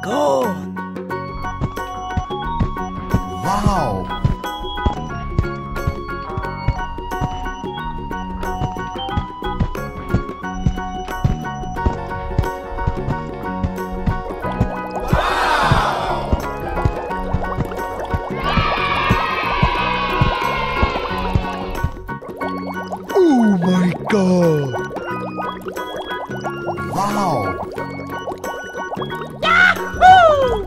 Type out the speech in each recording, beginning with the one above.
god! Wow! Go! Wow! Yahoo!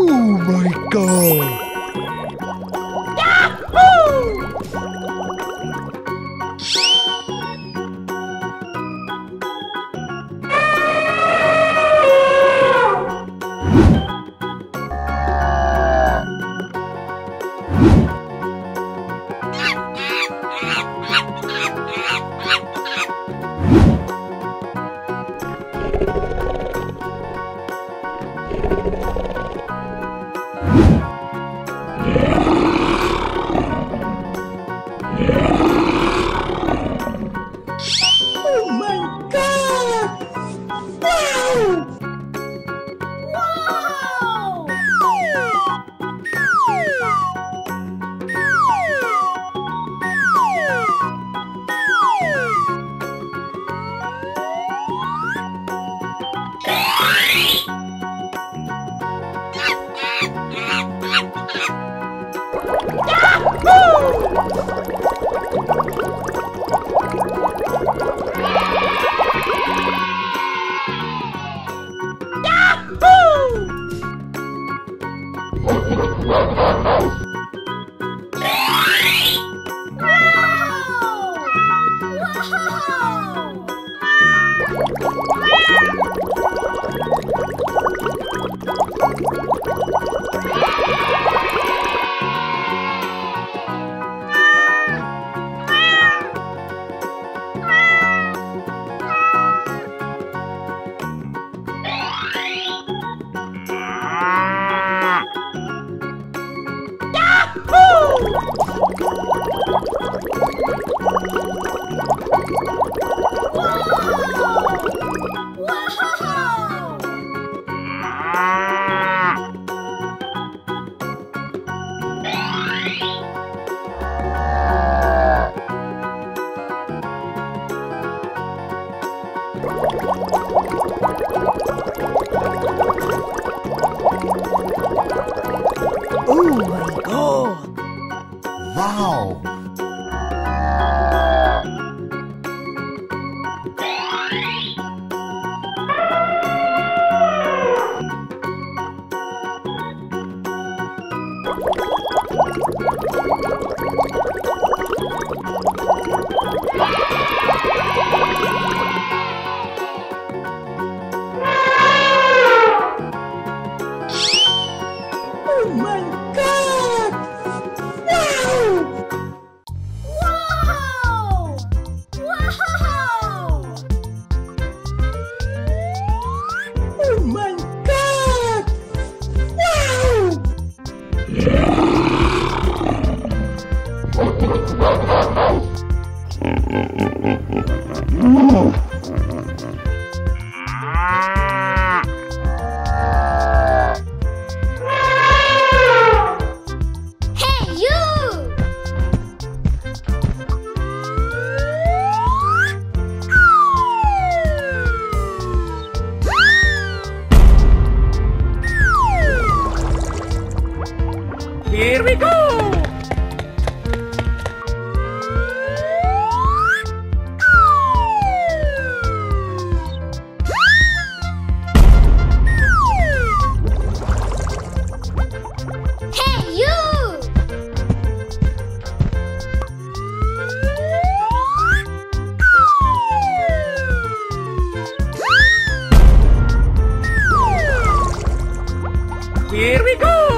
Oh my god! Here we go!